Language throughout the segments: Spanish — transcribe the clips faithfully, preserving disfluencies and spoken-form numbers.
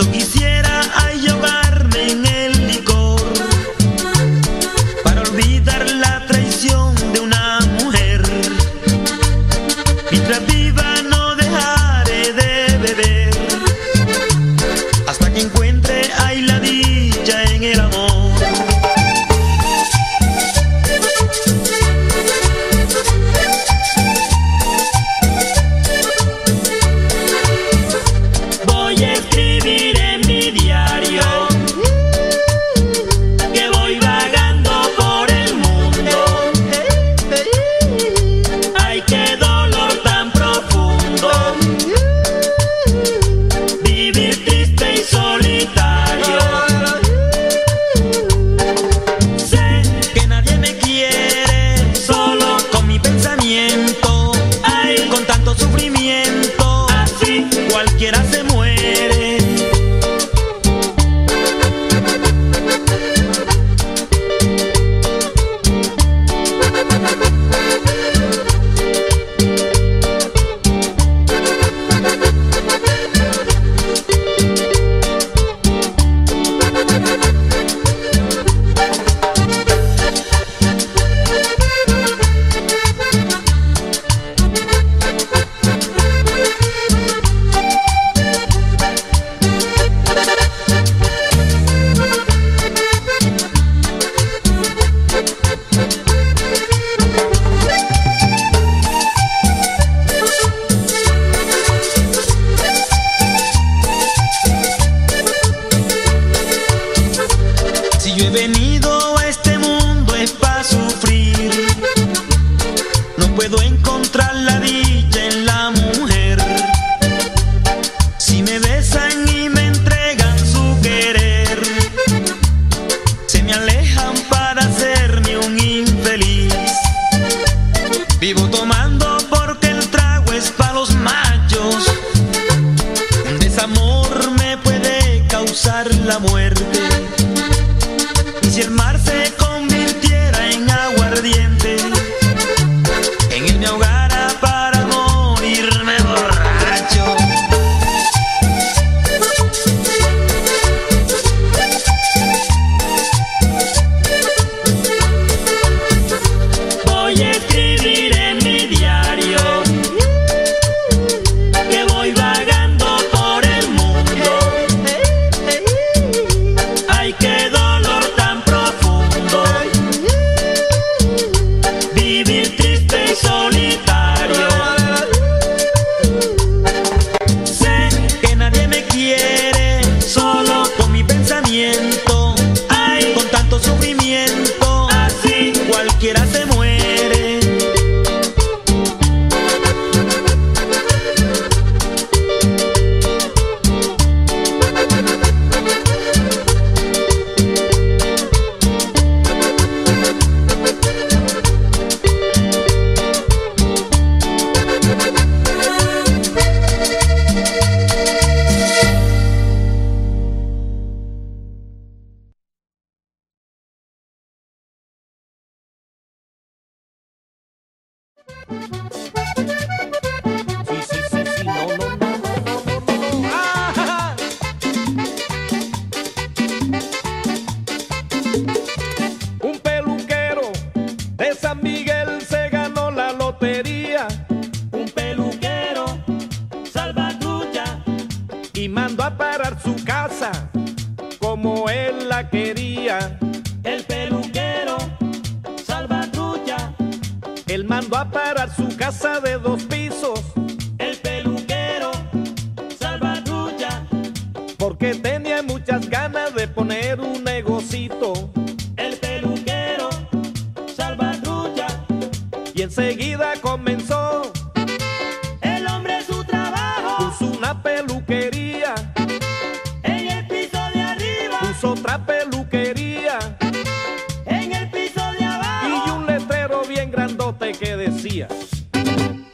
eso quisiera ahogarme en el licor, para olvidar la traición de una mujer. Mientras viva no dejaré de beber, hasta que encuentre ahí la dicha en el amor. Cualquiera se muere. Yo he venido a este mundo es para sufrir, no puedo encontrar la dicha en la mujer. Si me besan y me entregan su querer, se me alejan para hacerme un infeliz. Vivo tomando porque el trago es para los machos, un desamor me puede causar la muerte. Si el mar se convirtiera en aguardiente, en él me ahogara para morirme borracho. Voy a escribir en mi diario que voy vagando por el mundo. Ay, qué dolor tan solitario. Sé que nadie me quiere, solo con mi pensamiento. Ay, con tanto sufrimiento, así cualquiera se muere. Un peluquero de San Miguel se ganó la lotería. Un peluquero salvatrucha y mandó a parar su casa como él la quería. El peluquero salvatrucha, él mandó a parar su casa de dos pisos. El peluquero salvatrucha, porque tenía muchas ganas de poner un negocito. El peluquero salvatrucha, y enseguida comenzó el hombre su trabajo. Puso una peluquería en el piso de arriba, puso otra peluquería en el piso de abajo, y un letrero bien grandote que decía: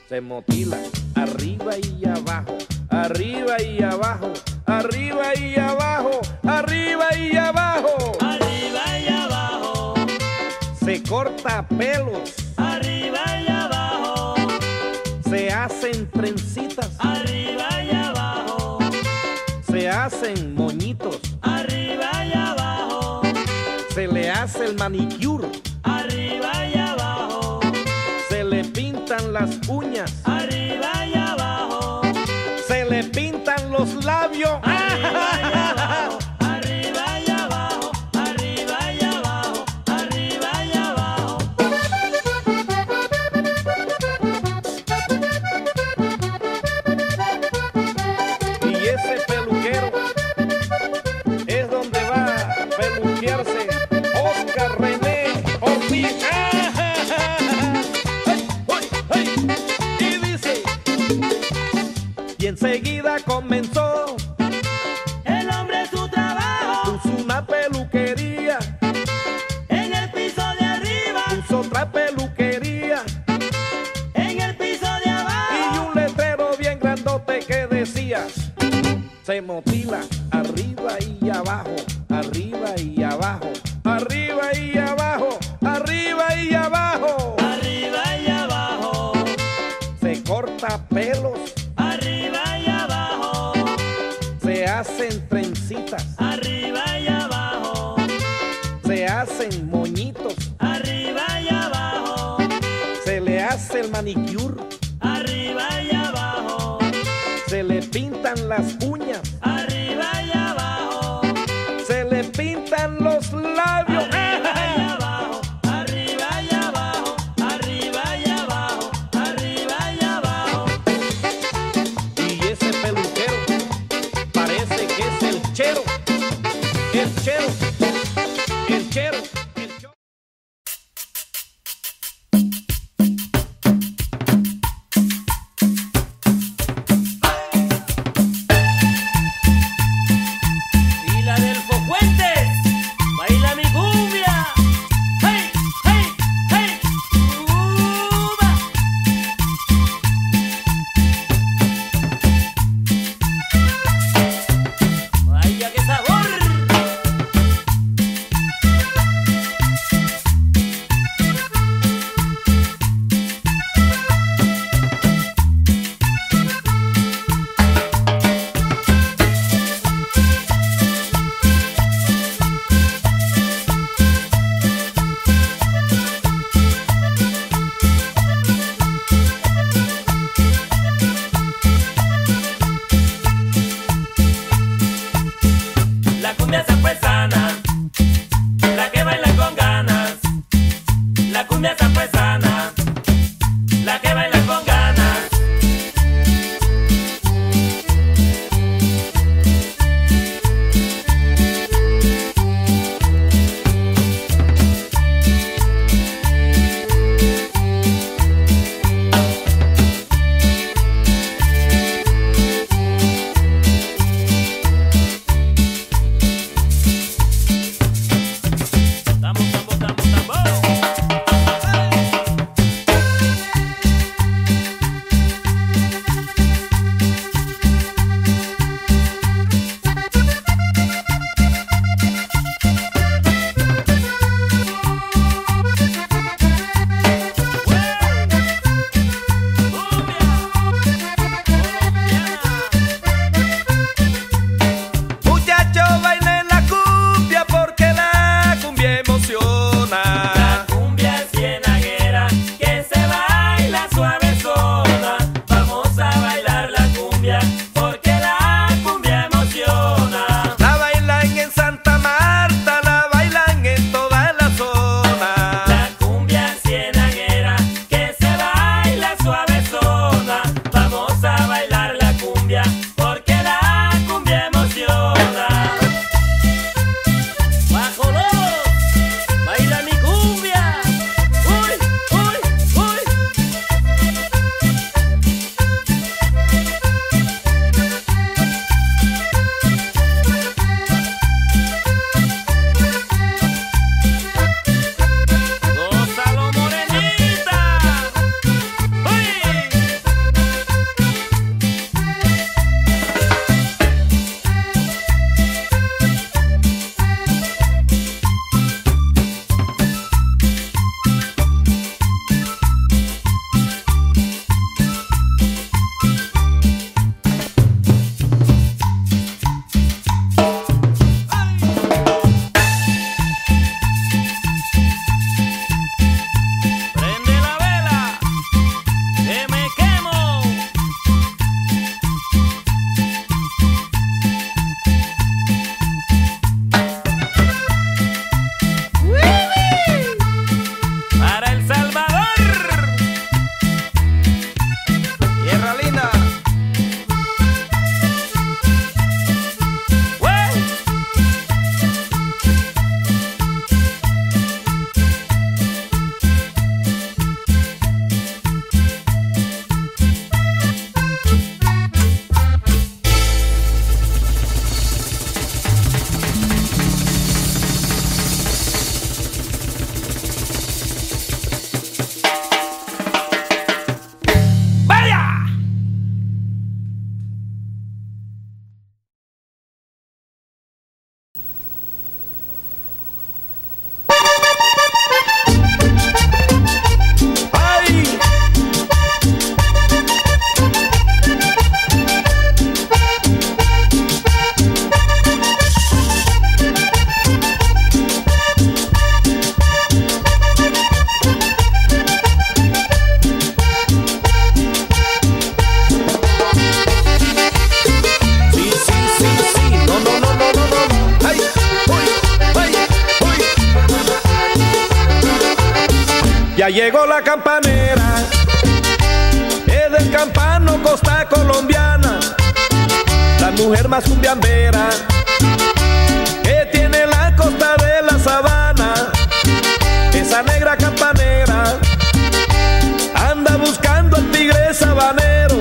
se motila arriba y abajo, arriba y abajo, arriba y abajo, arriba y abajo, arriba y abajo. Se corta pelos arriba y abajo, se hacen trencitas arriba y abajo, se hacen moñitos, arriba y abajo, se le hace el manicure, arriba y abajo, se le pintan las uñas, arriba y abajo, se le pintan los labios, arriba y abajo, arriba y abajo, arriba y abajo, arriba y abajo. Y ese peluquero es donde va a peluquearse Oscar René Ortiz. Y dice, y enseguida comenzó el hombre su trabajo, puso una peluquería, en el piso de arriba puso otra peluquería, en el piso de abajo, y un letrero bien grandote que decía: se motila arriba y abajo, arriba y abajo, arriba y abajo, arriba y abajo, arriba y abajo, se corta pelos, arriba y abajo, se hacen trencitas, arriba y abajo, se hacen moñitos, arriba y abajo, se le hace el manicure, arriba y abajo, se le pintan las uñas, arriba y abajo, se le pintan los labios, arriba y abajo, arriba y abajo, arriba y abajo, arriba y abajo. Y ese peluquero parece que es el chero, el chero, el chero. Ya llegó la campanera, es del campano costa colombiana, la mujer más cumbiambera que tiene la costa de la sabana. Esa negra campanera anda buscando al tigre sabanero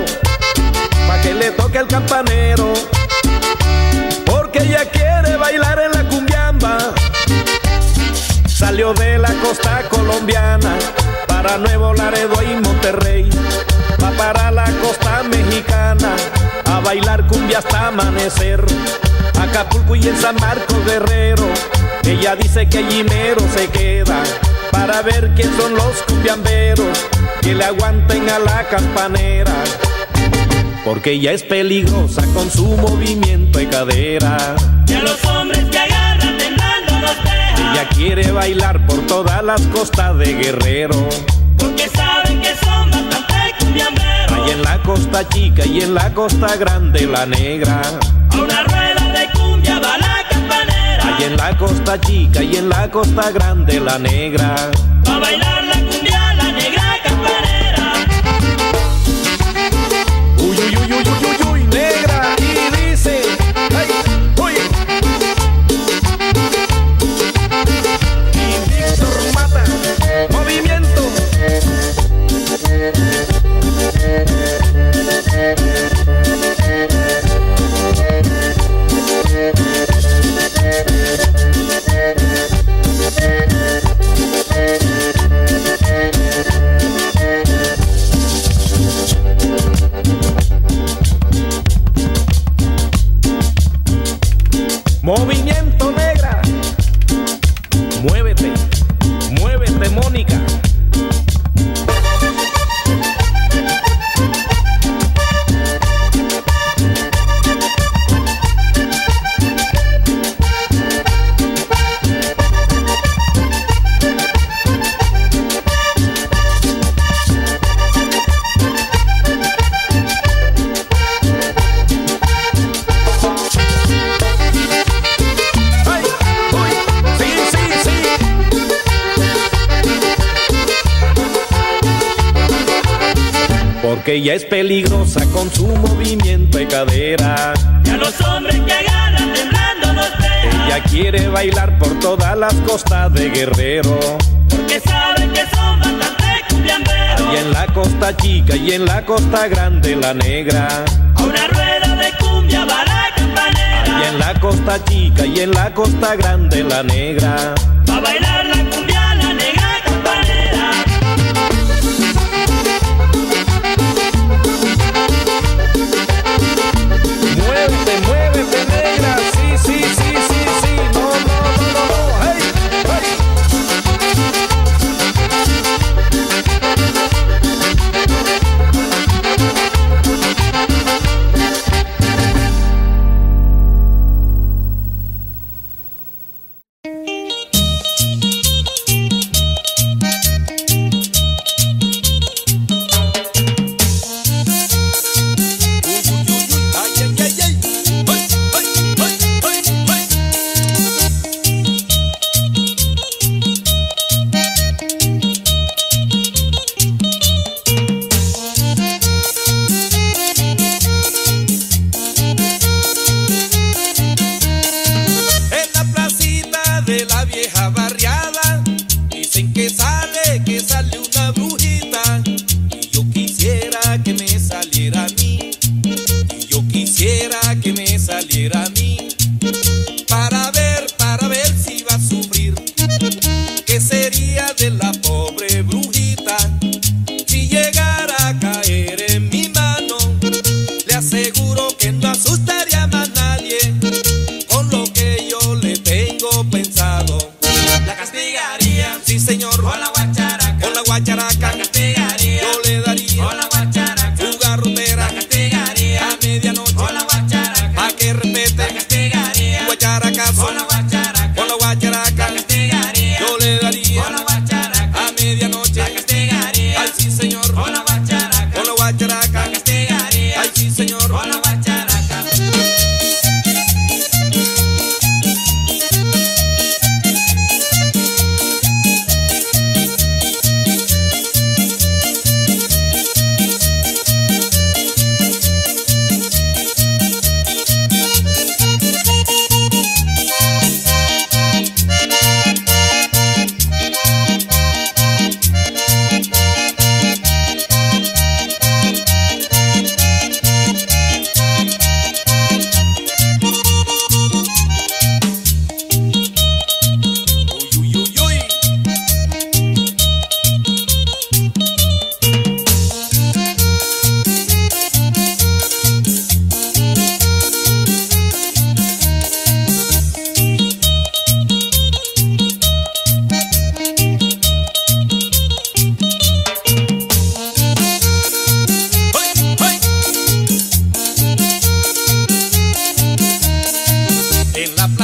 pa' que le toque al campanero, porque ella quiere bailar en la cumbiamba. Salió de la costa colombiana para Nuevo Laredo y Monterrey, va para la costa mexicana a bailar cumbia hasta amanecer. Acapulco y en San Marcos Guerrero, ella dice que allí mero se queda, para ver quién son los cumbiamberos que le aguanten a la campanera, porque ella es peligrosa con su movimiento de cadera. Y a los hombres que agarran temblando los deja. Ella quiere bailar por todas las costas de Guerrero, porque saben que son bastante cumbiamberos. Hay en la costa chica y en la costa grande la negra, a una rueda de cumbia va la campanera. Hay en la costa chica y en la costa grande la negra, va a bailar la cumbia la negra campanera. Uy, uy, uy, uy, uy, uy, negra, y dice, ay, uy. Y Víctor Mata, movimiento. Movimiento negra, muévete, muévete Mónica. Porque ella es peligrosa con su movimiento de cadera. Y a los hombres que agarran temblando los deja. Ella quiere bailar por todas las costas de Guerrero, porque saben que son bastante cumbiamberos. Y en la costa chica y en la costa grande la negra, a una rueda de cumbia va la campanera. Y en la costa chica y en la costa grande la negra, va a bailar la cumbia la negra campanera. Muévete, muévete negra, sí, sí, sí, sí, sí, no, no, no, no, no, hey, hey.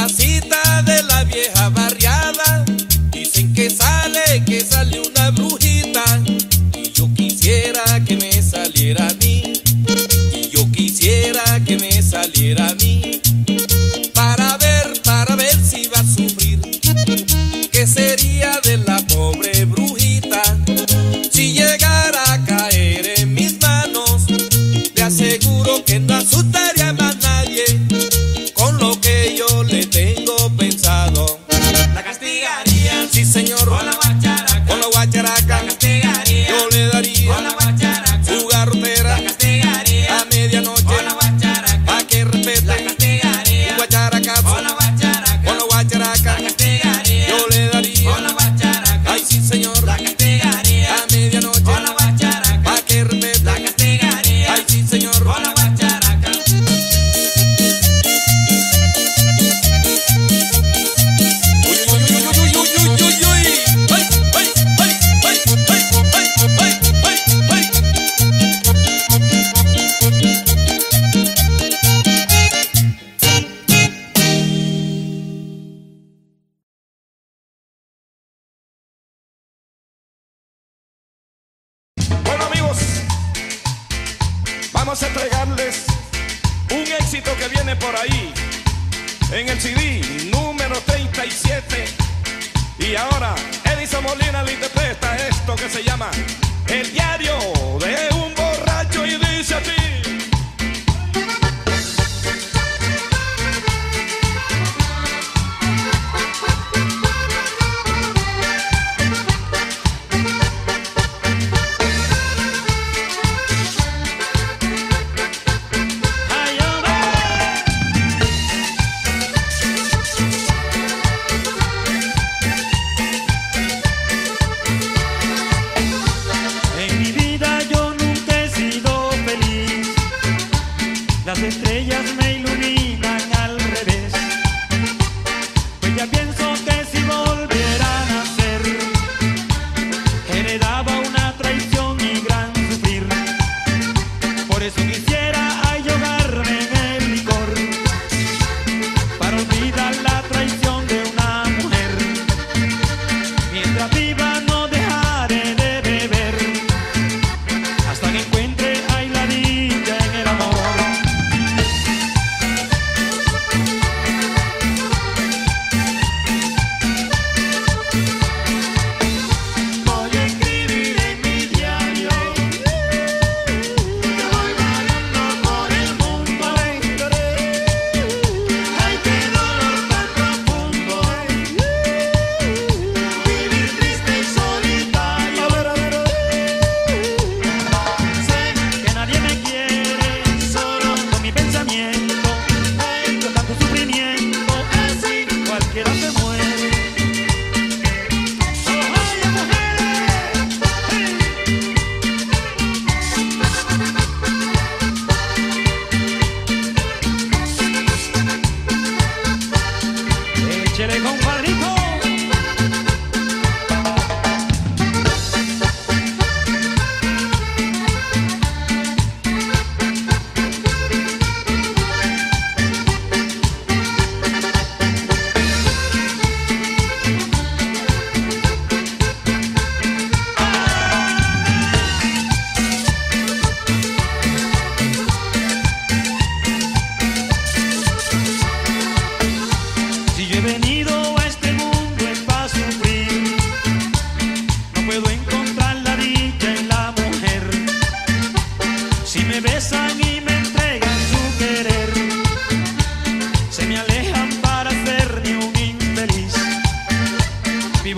casita de la vieja barriada, dicen que sale, que sale una brujita, y yo quisiera que me saliera a mí, y yo quisiera que me saliera a mí, para ver, para ver si va a sufrir, que sería de la pobre brujita, si llegara a caer en mis manos, te aseguro que no asustaría más nadie, con lo que yo le tengo pensado. La castigaría, sí señor, con la guacharaca, con la guacharaca, la castigaría, yo le daría, con la guacharaca, su garrotera, la castigaría, a medianoche, con la guacharaca, pa' que respete, la castigaría, guacharaca, con la guacharaca, con la guacharaca, la castigaría, yo le daría, con la guacharaca, ay sí señor, la castigaría, a medianoche, con la guacharaca, pa' que respete, la castigaría, ay sí señor, con la guacharaca. Vamos a entregarles un éxito que viene por ahí en el C D número treinta y siete. Y ahora Edison Molina le interpreta esto que se llama El diario de un borracho y dice a ti.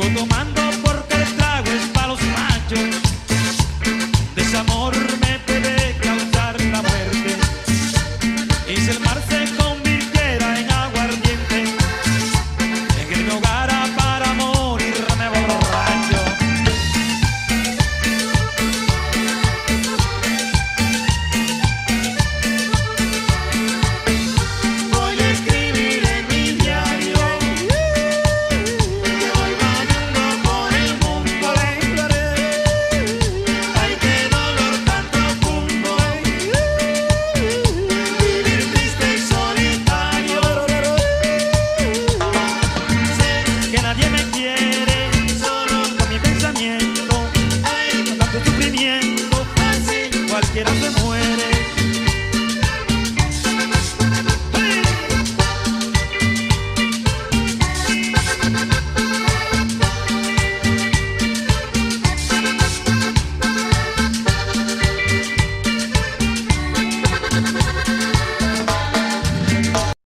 Vivo